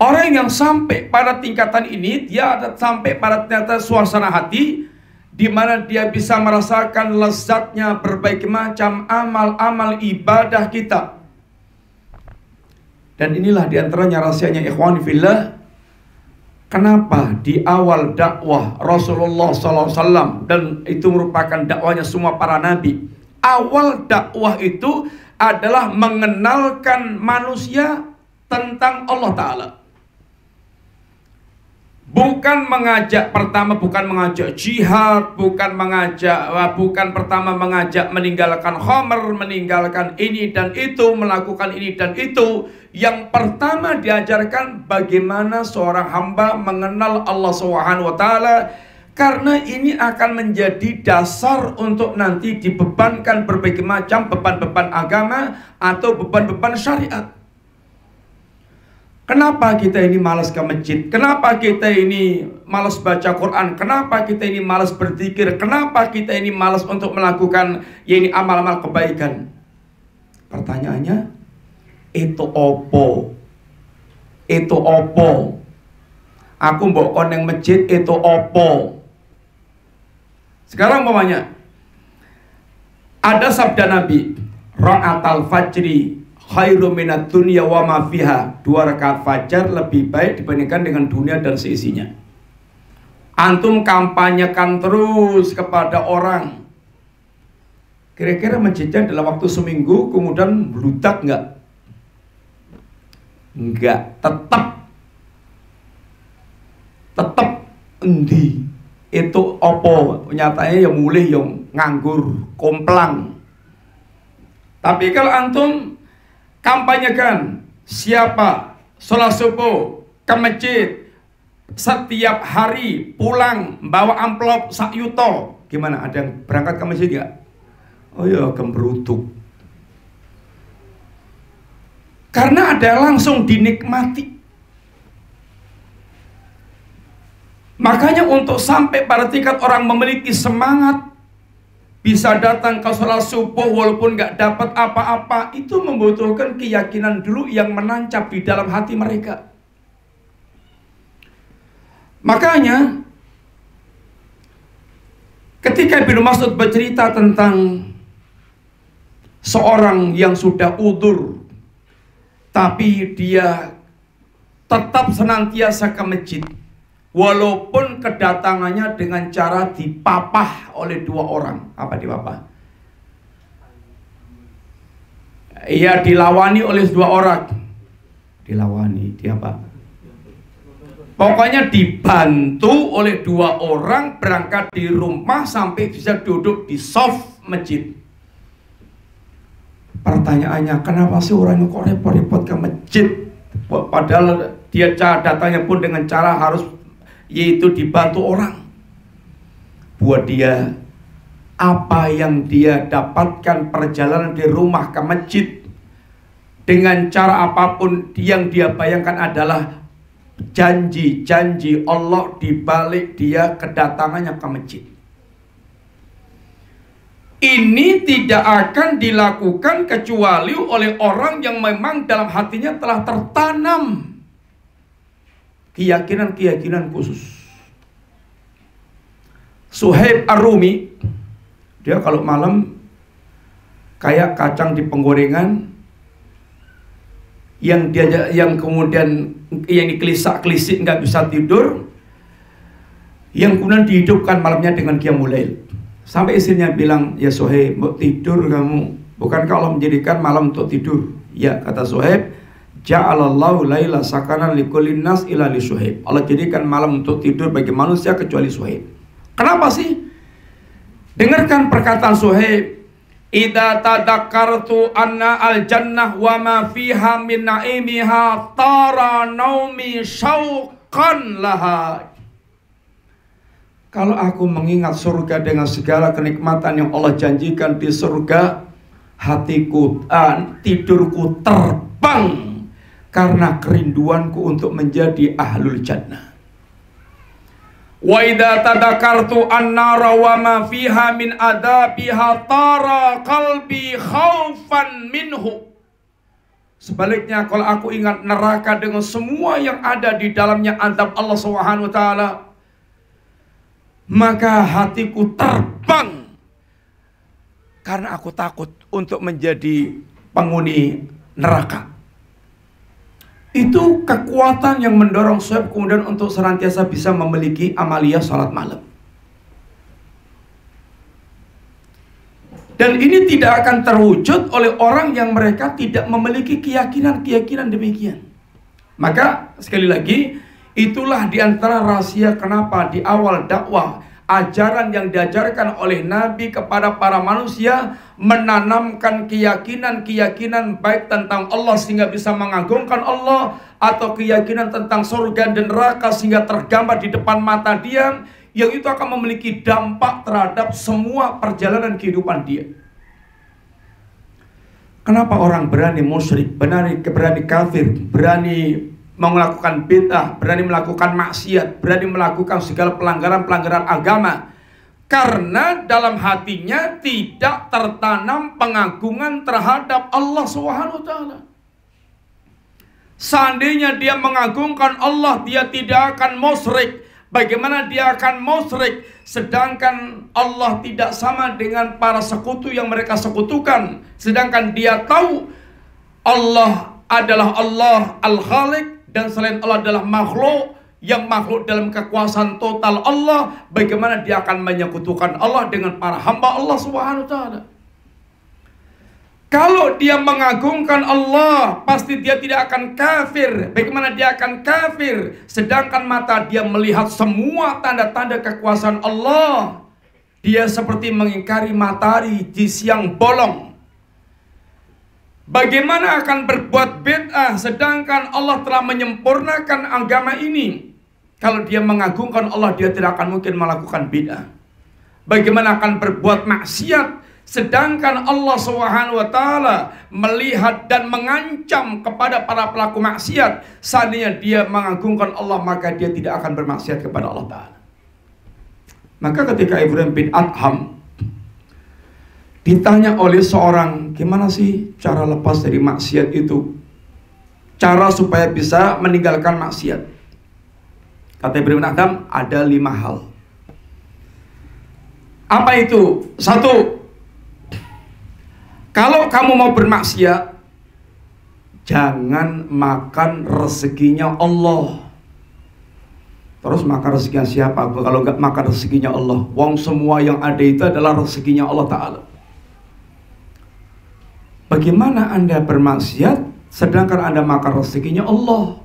Orang yang sampai pada tingkatan ini, dia ada sampai pada ternyata suasana hati di mana dia bisa merasakan lezatnya berbagai macam amal-amal ibadah kita. Dan inilah diantaranya rahasianya ikhwan fillah. Kenapa di awal dakwah Rasulullah SAW, dan itu merupakan dakwahnya semua para nabi, awal dakwah itu adalah mengenalkan manusia tentang Allah Ta'ala. Bukan mengajak, pertama bukan mengajak jihad, bukan pertama mengajak meninggalkan khamr, meninggalkan ini dan itu, melakukan ini dan itu. Yang pertama diajarkan bagaimana seorang hamba mengenal Allah SWT, karena ini akan menjadi dasar untuk nanti dibebankan berbagai macam beban-beban agama atau beban-beban syariat. Kenapa kita ini malas ke masjid? Kenapa kita ini malas baca Quran? Kenapa kita ini malas berzikir? Kenapa kita ini malas untuk melakukan amal-amal kebaikan? Pertanyaannya, itu opo. Aku mbok koneng masjid itu opo. Sekarang umpamanya ada sabda Nabi, ra'atal fajri khairu minad dunya wa ma fiha. Dua rakaat fajar lebih baik dibandingkan dengan dunia dan seisinya. Antum kampanyekan terus kepada orang. Kira-kira masjidnya dalam waktu seminggu kemudian bludak nggak? Nggak, tetap endi? Itu opo? Nyatanya yang mulih yang nganggur, komplang. Tapi kalau antum kampanyekan siapa sholat subuh ke masjid setiap hari pulang bawa amplop sak yuto, Gimana, ada yang berangkat ke masjid nggak? Oh ya, gembrutuk. Karena ada langsung dinikmati. Makanya untuk sampai pada tingkat orang memiliki semangat bisa datang ke sholat subuh walaupun nggak dapat apa-apa, itu membutuhkan keyakinan dulu yang menancap di dalam hati mereka. Makanya ketika Ibnu Mas'ud bercerita tentang seorang yang sudah udzur, tapi dia tetap senantiasa ke masjid, walaupun kedatangannya dengan cara dipapah oleh dua orang. Apa dipapah? Iya, dilawani oleh dua orang. Dilawani, dia apa? Pokoknya dibantu oleh dua orang berangkat di rumah sampai bisa duduk di soft masjid. Pertanyaannya, kenapa sih orangnya kok repot-repot ke masjid? Padahal dia datangnya pun dengan cara harus, yaitu dibantu orang. Buat dia, apa yang dia dapatkan perjalanan di rumah ke masjid dengan cara apapun, yang dia bayangkan adalah janji-janji Allah dibalik dia kedatangannya ke masjid. Ini tidak akan dilakukan kecuali oleh orang yang memang dalam hatinya telah tertanam keyakinan-keyakinan khusus. Suhaib Ar-Rumi, dia kalau malam kayak kacang di penggorengan yang dia, yang kemudian yang dikelisak-kelisik nggak bisa tidur, yang kemudian dihidupkan malamnya dengan qiyamul lail. Sampai istrinya bilang, ya Suhaib, mau tidur kamu, bukankah Allah menjadikan malam untuk tidur? Ya, kata Suhaib, ja'alallahu laila sakanan likulin nas ila li Suhaib. Allah jadikan malam untuk tidur bagi manusia kecuali Suhaib. Kenapa sih? Dengarkan perkataan Suhaib, idza tadakkartu anna al-jannah wa ma fiha min na'imiha tara naumi syauqan laha. Kalau aku mengingat surga dengan segala kenikmatan yang Allah janjikan di surga, hatiku, tidurku terbang karena kerinduanku untuk menjadi ahlul jannah. Wa idza tadakkartu an-nara wa ma fiha min adabiha tara qalbi khaufan minhu. Sebaliknya, kalau aku ingat neraka dengan semua yang ada di dalamnya azab Allah Subhanahu wa taala, maka hatiku terbang karena aku takut untuk menjadi penghuni neraka. Itu kekuatan yang mendorong Suhaib kemudian untuk senantiasa bisa memiliki amalia salat malam. Dan ini tidak akan terwujud oleh orang yang mereka tidak memiliki keyakinan-keyakinan demikian. Maka sekali lagi, itulah diantara rahasia kenapa di awal dakwah ajaran yang diajarkan oleh Nabi kepada para manusia menanamkan keyakinan-keyakinan baik tentang Allah sehingga bisa mengagungkan Allah, atau keyakinan tentang surga dan neraka sehingga tergambar di depan mata dia, yang itu akan memiliki dampak terhadap semua perjalanan kehidupan dia. Kenapa orang berani musyrik, berani kafir, berani melakukan bid'ah, berani melakukan maksiat, berani melakukan segala pelanggaran-pelanggaran agama? Karena dalam hatinya tidak tertanam pengagungan terhadap Allah Subhanahu wa taala. Seandainya dia mengagungkan Allah, dia tidak akan musyrik. Bagaimana dia akan musyrik sedangkan Allah tidak sama dengan para sekutu yang mereka sekutukan, sedangkan dia tahu Allah adalah Allah Al-Khaliq dan selain Allah adalah makhluk, yang makhluk dalam kekuasaan total Allah. Bagaimana dia akan menyekutukan Allah dengan para hamba Allah Subhanahu wa ta'ala? Kalau dia mengagungkan Allah, pasti dia tidak akan kafir. Bagaimana dia akan kafir sedangkan mata dia melihat semua tanda-tanda kekuasaan Allah? Dia seperti mengingkari matahari di siang bolong. Bagaimana akan berbuat bid'ah sedangkan Allah telah menyempurnakan agama ini? Kalau dia mengagungkan Allah, dia tidak akan mungkin melakukan bid'ah. Bagaimana akan berbuat maksiat, sedangkan Allah SWT melihat dan mengancam kepada para pelaku maksiat. Seandainya dia mengagungkan Allah, maka dia tidak akan bermaksiat kepada Allah Ta'ala. Maka ketika Ibrahim bin Adham ditanya oleh seorang, gimana sih cara lepas dari maksiat itu, cara supaya bisa meninggalkan maksiat, kata Ibrahim bin Adham, ada 5 hal. Apa itu? 1, kalau kamu mau bermaksiat, jangan makan rezekinya Allah. Terus makan rezekinya siapa? Kalau nggak makan rezekinya Allah, wong semua yang ada itu adalah rezekinya Allah Ta'ala. Bagaimana Anda bermaksiat sedangkan Anda makan rezekinya Allah?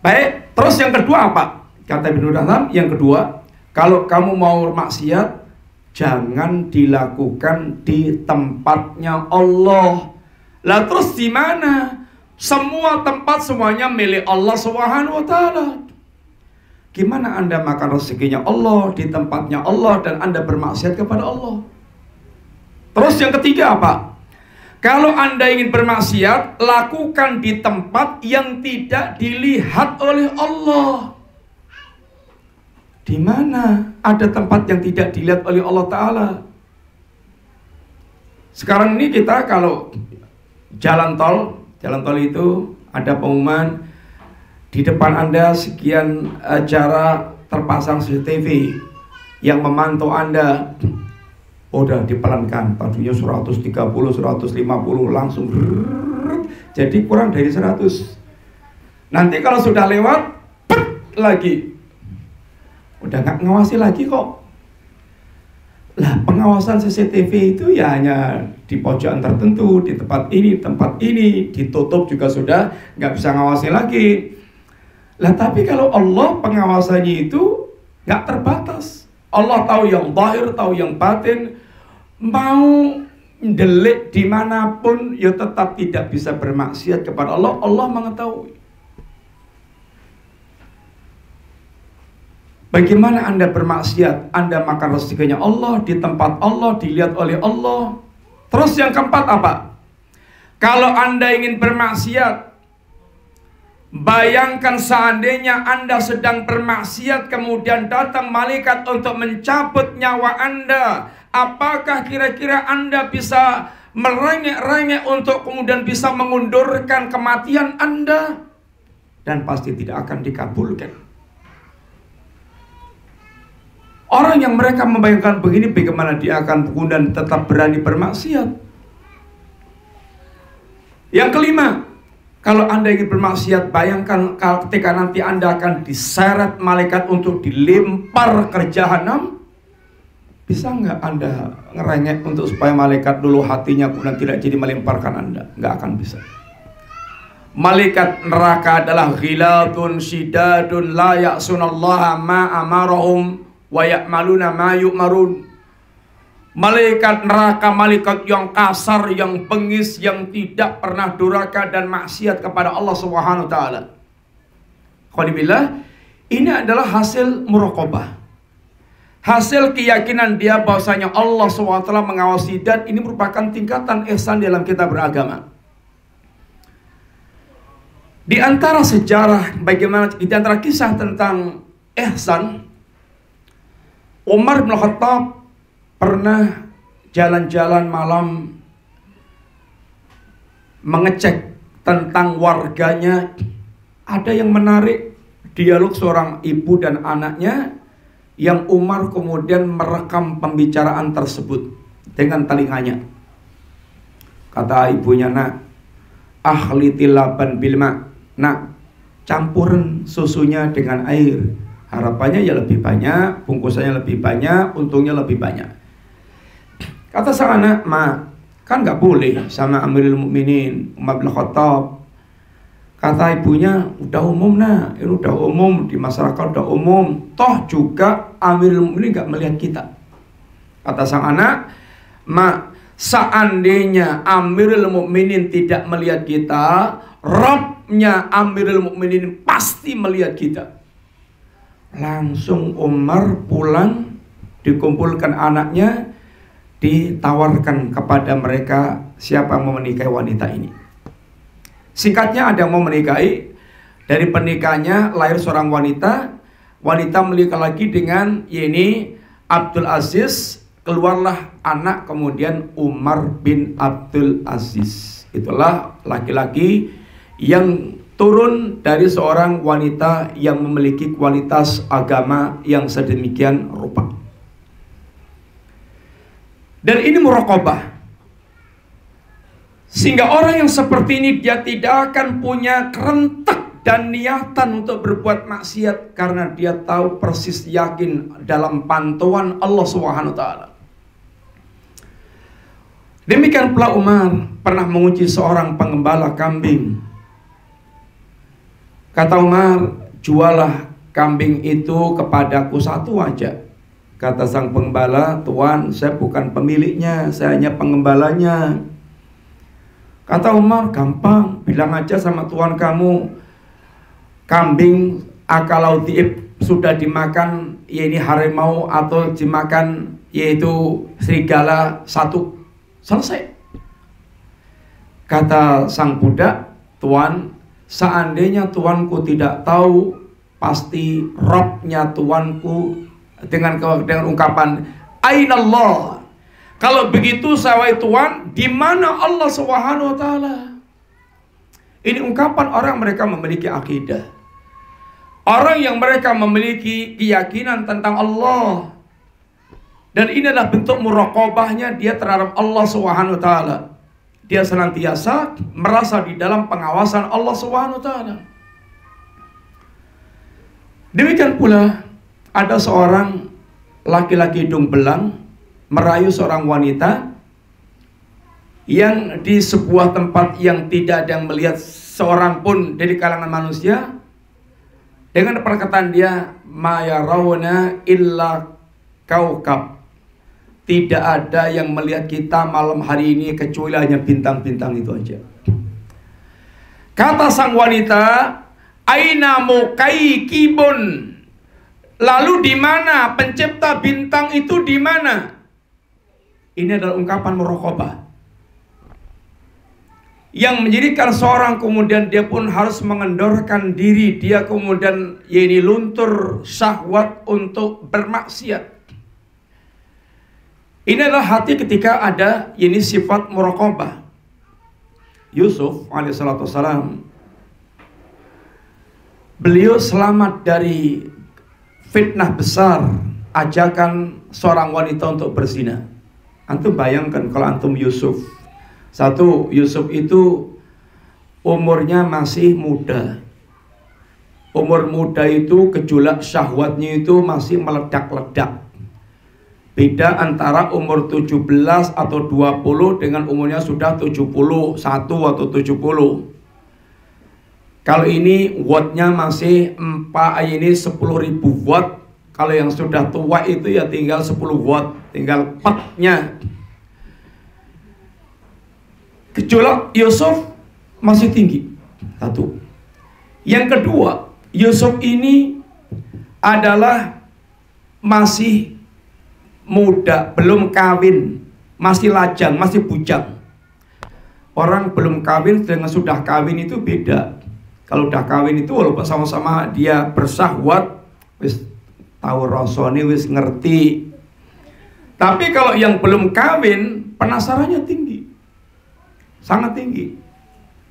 Baik, terus yang kedua apa? Kata Ibnu Adham, yang kedua, kalau kamu mau maksiat, jangan dilakukan di tempatnya Allah. Lah terus di mana? Semua tempat semuanya milik Allah Subhanahu wa Ta'ala. Gimana Anda makan rezekinya Allah, di tempatnya Allah, dan Anda bermaksiat kepada Allah? Terus yang ketiga apa? Kalau Anda ingin bermaksiat, lakukan di tempat yang tidak dilihat oleh Allah. Di mana ada tempat yang tidak dilihat oleh Allah Ta'ala? Sekarang ini kita kalau jalan tol itu ada pengumuman di depan Anda sekian jarak terpasang CCTV yang memantau Anda. Udah dipelankan, tadinya 130, 150 langsung jadi kurang dari 100. Nanti kalau sudah lewat lagi, udah nggak ngawasi lagi kok. Lah pengawasan CCTV itu ya hanya di pojokan tertentu, di tempat ini, ditutup juga sudah nggak bisa ngawasi lagi. Lah tapi kalau Allah pengawasannya itu nggak terbatas. Allah tahu yang zahir, tahu yang batin, mau delik dimanapun, ya tetap tidak bisa bermaksiat kepada Allah. Allah mengetahui. Bagaimana Anda bermaksiat? Anda makan rezekinya Allah, di tempat Allah, dilihat oleh Allah. Terus yang keempat apa? Kalau Anda ingin bermaksiat, bayangkan seandainya Anda sedang bermaksiat, kemudian datang malaikat untuk mencabut nyawa Anda. Apakah kira-kira Anda bisa merengek-rengek untuk kemudian bisa mengundurkan kematian Anda? Dan pasti tidak akan dikabulkan. Orang yang mereka membayangkan begini, bagaimana dia akan kemudian tetap berani bermaksiat? Yang kelima, kalau Anda ingin bermaksiat, bayangkan ketika nanti Anda akan diseret malaikat untuk dilempar ke jahanam. Bisa nggak Anda ngerengek untuk supaya malaikat dulu hatinya kemudian tidak jadi melemparkan Anda? Nggak akan bisa. Malaikat neraka adalah ghilatun syidadun la ya'sunallaha ma amarahum wa ya'maluna ma yu'marun. Malaikat neraka, malaikat yang kasar, yang bengis, yang tidak pernah duraka dan maksiat kepada Allah Subhanahu wa Ta'ala. Qalibillah, ini adalah hasil muraqabah, hasil keyakinan dia bahwasanya Allah Subhanahu wa Ta'ala mengawasi, dan ini merupakan tingkatan ihsan dalam kita beragama. Di antara sejarah bagaimana, di antara kisah tentang ihsan, Umar bin Khattab pernah jalan-jalan malam mengecek tentang warganya. Ada yang menarik, dialog seorang ibu dan anaknya yang Umar kemudian merekam pembicaraan tersebut dengan telinganya. Kata ibunya, "Nak, akhliti laban bilma, nak, campurin susunya dengan air. Harapannya ya lebih banyak, bungkusannya lebih banyak, untungnya lebih banyak." Kata sang anak, "Ma, kan nggak boleh sama Amirul Mukminin Umar bin Khattab." Kata ibunya, "Udah umum nak, ini udah umum di masyarakat, udah umum. Toh juga Amirul Mukminin nggak melihat kita." Kata sang anak, "Ma, seandainya Amirul Mukminin tidak melihat kita, Rabbnya Amirul Mukminin pasti melihat kita. Langsung Umar pulang, dikumpulkan anaknya, ditawarkan kepada mereka siapa mau menikahi wanita ini. Singkatnya ada yang mau menikahi. Dari pernikahannya lahir seorang wanita. Wanita menikah lagi dengan Yeni Abdul Aziz. Keluarlah anak kemudian Umar bin Abdul Aziz. Itulah laki-laki yang turun dari seorang wanita yang memiliki kualitas agama yang sedemikian rupa. Dan ini muraqabah. Sehingga orang yang seperti ini dia tidak akan punya kerentak dan niatan untuk berbuat maksiat, karena dia tahu persis yakin dalam pantauan Allah Subhanahu wa taala. Demikian pula Umar pernah menguji seorang pengembala kambing. Kata Umar, jualah kambing itu kepadaku satu aja. Kata sang pengembala, Tuan, saya bukan pemiliknya, saya hanya pengembalanya. Kata Umar, gampang, bilang aja sama Tuan kamu, kambing akalau diib sudah dimakan, yaitu harimau, atau dimakan yaitu serigala satu. Selesai. Kata sang budak, Tuan, seandainya tuanku tidak tahu, pasti Rabb-nya tuanku dengan ungkapan Ainallah. Kalau begitu saya Tuhan, di mana Allah Subhanahu wa taala? Ini ungkapan orang mereka memiliki akidah. Orang yang mereka memiliki keyakinan tentang Allah. Dan ini adalah bentuk muraqabahnya dia terhadap Allah Subhanahu wa taala. Dia senantiasa merasa di dalam pengawasan Allah Subhanahu wa taala. Demikian pula ada seorang laki-laki hidung belang merayu seorang wanita yang di sebuah tempat yang tidak ada yang melihat seorang pun dari kalangan manusia, dengan perkataan dia ma yarawna illa kaukab, tidak ada yang melihat kita malam hari ini kecuali hanya bintang-bintang itu aja. Kata sang wanita, aina mukaikibun, lalu di mana pencipta bintang itu, di mana? Ini adalah ungkapan muraqabah yang menjadikan seorang kemudian dia pun harus mengendorkan diri dia, kemudian yaitu luntur syahwat untuk bermaksiat. Ini adalah hati ketika ada ini sifat muraqabah. Yusuf alaihissalam, beliau selamat dari fitnah besar, ajakan seorang wanita untuk berzina. Antum bayangkan kalau antum Yusuf. Satu, Yusuf itu umurnya masih muda. Umur muda itu gejolak syahwatnya itu masih meledak-ledak. Beda antara umur 17 atau 20 dengan umurnya sudah 71 atau 70. Kalau ini wattnya masih 10.000 watt. Kalau yang sudah tua itu ya tinggal 10 watt. Tinggal petnya. Gejolak Yusuf masih tinggi. Satu. Yang kedua, Yusuf ini adalah masih muda, belum kawin. Masih lajang, masih bujang. Orang belum kawin dengan sudah kawin itu beda. Kalau udah kawin itu walaupun sama-sama dia bersahwat, wis tahu rasane, wis ngerti. Tapi kalau yang belum kawin, penasarannya tinggi. Sangat tinggi.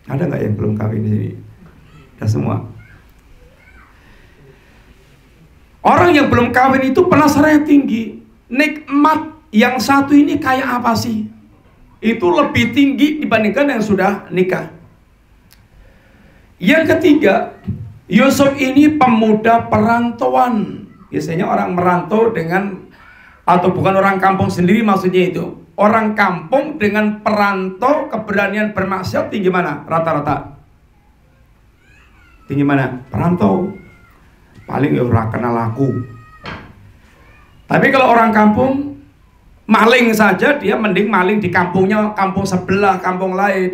Ada nggak yang belum kawin di sini? Ada semua. Orang yang belum kawin itu penasarannya tinggi. Nikmat yang satu ini kayak apa sih? Itu lebih tinggi dibandingkan yang sudah nikah. Yang ketiga, Yusuf ini pemuda perantauan. Biasanya orang merantau dengan, atau bukan orang kampung sendiri maksudnya itu. Orang kampung dengan perantau, keberanian bermaksiat tinggi mana? Rata-rata tinggi mana? Perantau. Paling ya orang kenal aku. Tapi kalau orang kampung, maling saja dia mending maling di kampungnya, kampung sebelah, kampung lain.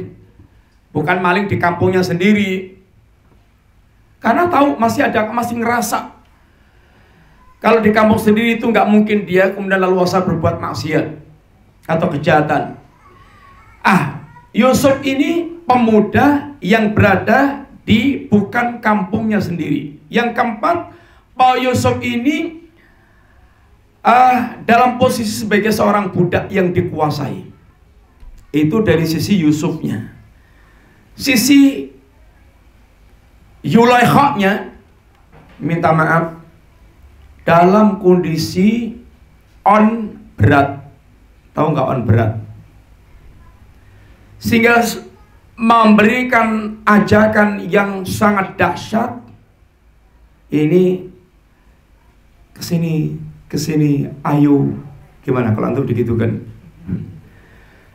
Bukan maling di kampungnya sendiri. Karena tahu masih ada, masih ngerasa Kalau di kampung sendiri itu nggak mungkin dia kemudian leluasa berbuat maksiat atau kejahatan. Ah, Yusuf ini pemuda yang berada di bukan kampungnya sendiri. Yang keempat, Pak Yusuf ini dalam posisi sebagai seorang budak yang dikuasai. Itu dari sisi Yusufnya. Sisi Yulaihanya, minta maaf, dalam kondisi on berat. Tahu nggak on berat? Sehingga memberikan ajakan yang sangat dahsyat. Ini kesini, kesini, ayo. Gimana kalau antum digitukan?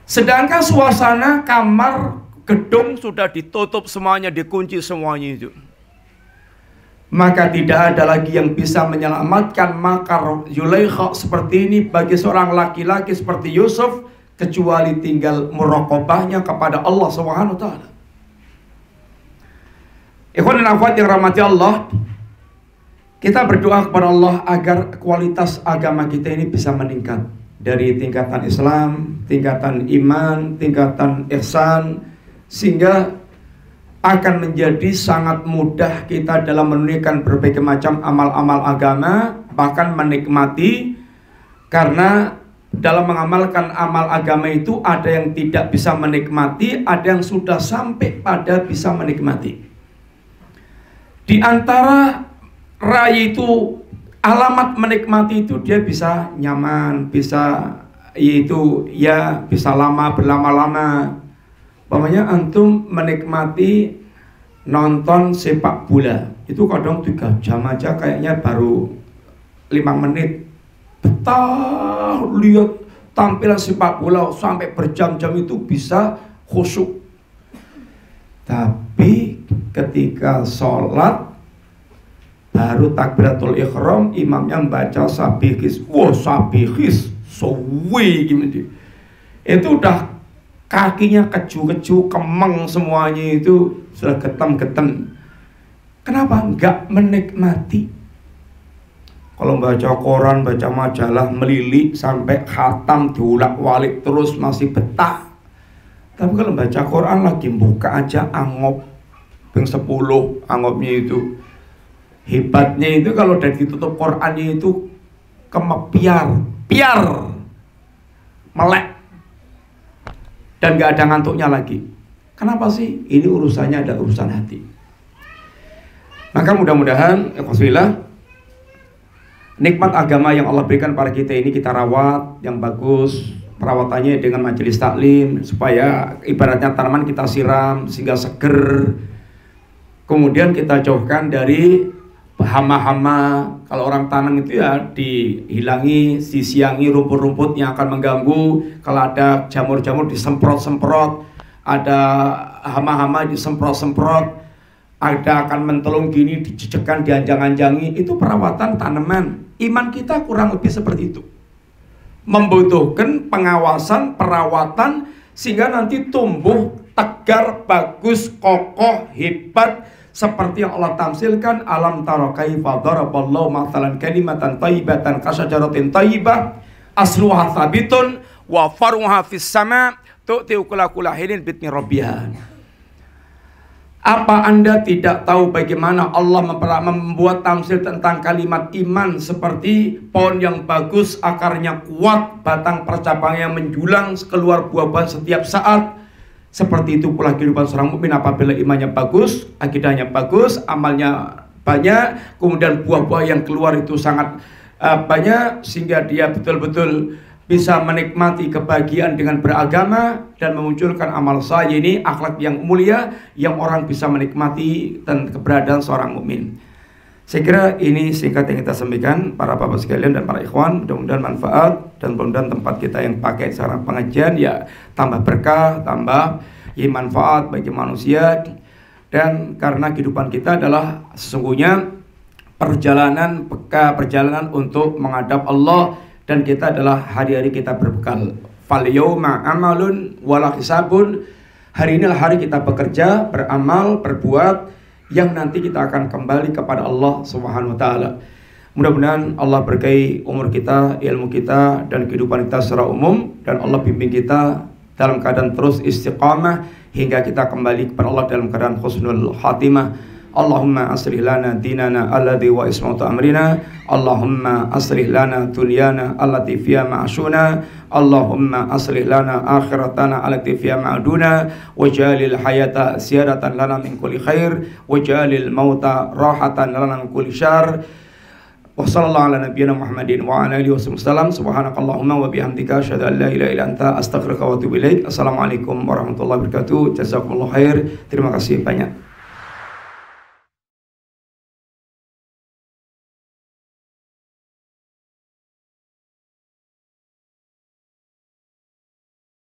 Sedangkan suasana kamar gedung sudah ditutup semuanya, dikunci semuanya itu. Maka tidak ada lagi yang bisa menyelamatkan makar Zulaikha seperti ini bagi seorang laki-laki seperti Yusuf, kecuali tinggal muraqabahnya kepada Allah SWT. Ikhwan dan akhwat yang rahmati Allah, kita berdoa kepada Allah agar kualitas agama kita ini bisa meningkat. Dari tingkatan Islam, tingkatan iman, tingkatan ihsan, sehingga akan menjadi sangat mudah kita dalam menunaikan berbagai macam amal-amal agama, bahkan menikmati. Karena dalam mengamalkan amal agama itu ada yang tidak bisa menikmati, ada yang sudah sampai pada bisa menikmati. Di antara rai itu, alamat menikmati itu, dia bisa nyaman, bisa yaitu ya bisa lama, berlama-lama. Pokoknya antum menikmati nonton sepak bola itu kadang 3 jam aja kayaknya baru 5 menit. Betah lihat tampilan sepak bola sampai berjam-jam itu bisa khusyuk. Tapi ketika sholat baru takbiratul ihram, imamnya membaca sabihis, wah sabihis, suwi gimana itu udah. Kakinya keju-keju, kemeng semuanya itu, sudah getem-getem. Kenapa? Enggak menikmati. Kalau baca koran, baca majalah, melilit sampai khatam, diulak-walik terus masih betah. Tapi kalau baca Quran lagi buka aja angop, peng 10 angopnya itu. Hebatnya itu kalau udah ditutup Qurannya itu kemepiar, piar, melek. Dan gak ada ngantuknya lagi. Kenapa sih? Ini urusannya ada urusan hati. Maka mudah-mudahan alhamdulillah, nikmat agama yang Allah berikan pada kita ini kita rawat yang bagus. Perawatannya dengan majelis taklim, supaya ibaratnya tanaman kita siram sehingga seger. Kemudian kita jauhkan dari hama-hama. Kalau orang tanam itu ya dihilangi, disiangi rumput-rumput yang akan mengganggu. Kalau ada jamur-jamur disemprot-semprot, ada hama-hama disemprot-semprot, ada akan mentelung gini dicecekkan, dianjang-anjangi. Itu perawatan tanaman. Iman kita kurang lebih seperti itu. Membutuhkan pengawasan, perawatan, sehingga nanti tumbuh tegar, bagus, kokoh, hebat. Seperti yang Allah tamsilkan, alam tara kaifa daraballahu mathalan kalimatan thayyibatan kasajaratin thayyibah asluha tsabitun wa faruha fis sama tu'ti ukulakulahinin bitni rabbiha. Apa Anda tidak tahu bagaimana Allah membuat tamsil tentang kalimat iman seperti pohon yang bagus, akarnya kuat, batang percabangnya menjulang, keluar buah-buahan setiap saat? Seperti itu pula kehidupan seorang mukmin apabila imannya bagus, akidahnya bagus, amalnya banyak, kemudian buah-buah yang keluar itu sangat banyak, sehingga dia betul-betul bisa menikmati kebahagiaan dengan beragama dan memunculkan amal saleh ini, akhlak yang mulia yang orang bisa menikmati dan keberadaan seorang mukmin. Saya kira ini singkat yang kita sampaikan para bapak sekalian dan para ikhwan, mudah-mudahan manfaat. Dan mudah-mudahan tempat kita yang pakai secara pengajian ya tambah berkah, tambah ya manfaat bagi manusia. Dan karena kehidupan kita adalah sesungguhnya perjalanan peka, perjalanan untuk menghadap Allah, dan kita adalah hari-hari kita berbekal. Fal yauma amalun wala hisabun. Hari inilah hari kita bekerja, beramal, berbuat, yang nanti kita akan kembali kepada Allah Subhanahu wa taala. Mudah-mudahan Allah berkahi umur kita, ilmu kita, dan kehidupan kita secara umum. Dan Allah bimbing kita dalam keadaan terus istiqamah hingga kita kembali kepada Allah dalam keadaan khusnul khatimah. Allahumma aslih lana dinana alladhi wa ismatu amrina. Allahumma aslih lana dunyana allati fiha ma'ashuna. Allahumma aslih lana akhiratana allati fiha ma'aduna. Wajalil hayata siyadatan lana min kulli khair. Wajalil mauta rahatan lana min kulli syar. Wassallallahu ala nabiyyina Muhammadin wa ala alihi wasallam. Subhanakallahumma wa bihamdika asyhadu an la ilaha illa anta astaghfiruka wa atubu ilaik. Assalamualaikum warahmatullahi wabarakatuh. Jazakumullahu khair. Terima kasih banyak.